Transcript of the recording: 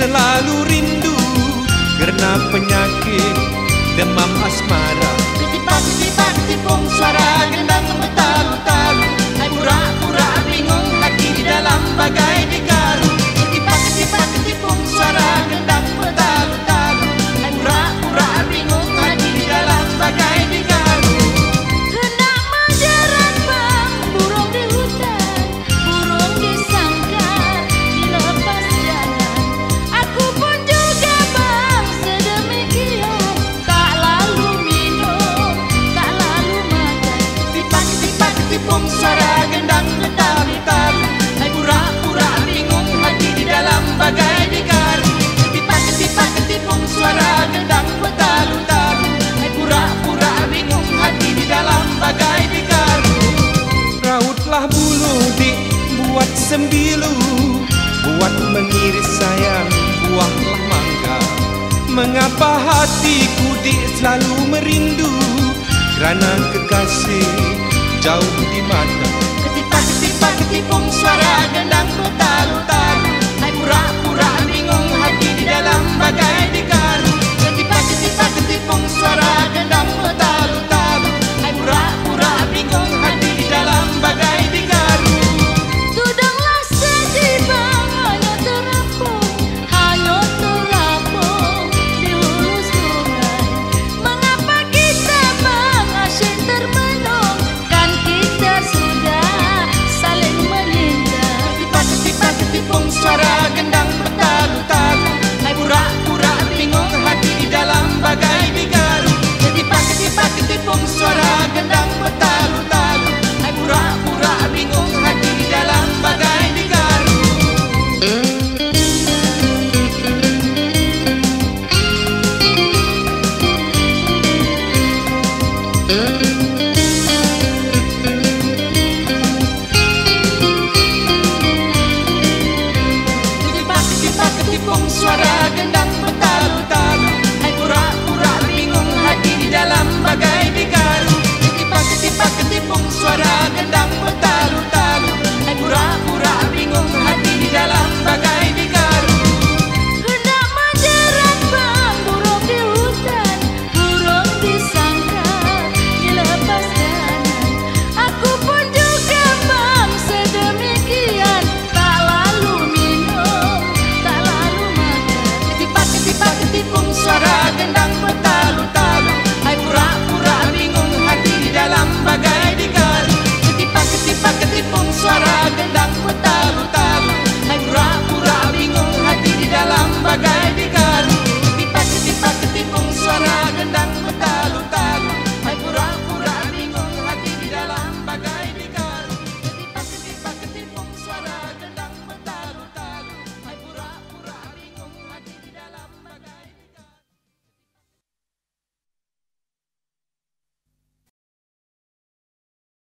selalu rindu karena penyakit demam asmara. Ketipak-ketipak ketipung suara gendang bertalu-talu, pura-pura bingung hati di dalam bagai digaruk. Ketipak-ketipak ketipung suara gendang bertalu-talu, pura-pura bingung hati di dalam bagai digaruk. Hendak menjerat bang burung di hutan, burung disangka dilepas jalan. Aku pun juga bang sedemikian, tak lalu minum, tak lalu makan. Ketipak-ketipak ketipung suara gendang bertalu-talu, pura-pura bingung hati di dalam bagai digaruk. Ketipak-ketipak ketipung suara gendang bertalu-talu, pura-pura bingung hati di dalam bagai digaruk. Rautlah bulu dibuat sembilu, buat mengiris sayang buahlah mangga. Mengapa hatiku selalu merindu karena kekasih jauh di mata. Ketipak-ketipak ketipung suara gendang bertalu-talu, pura-pura bingung hati di dalam bagai digaruk. Ketipak-ketipak ketipung suara gendang bertalu-talu, pura-pura bingung hati di dalam bagai digaruk. Tudanglah setimbang hanya terapung di hulu sungai. Mengapa kita mengasih termenung kan kita sudah saling melinda. Ketipak-ketipak ketipung suara gendang bertalu-talu, pura-pura bingung hati di dalam bagai digaruk. Ketipak-ketipak ketipung suara gendang bertalu-talu, pura-pura bingung hati di dalam bagai digaruk.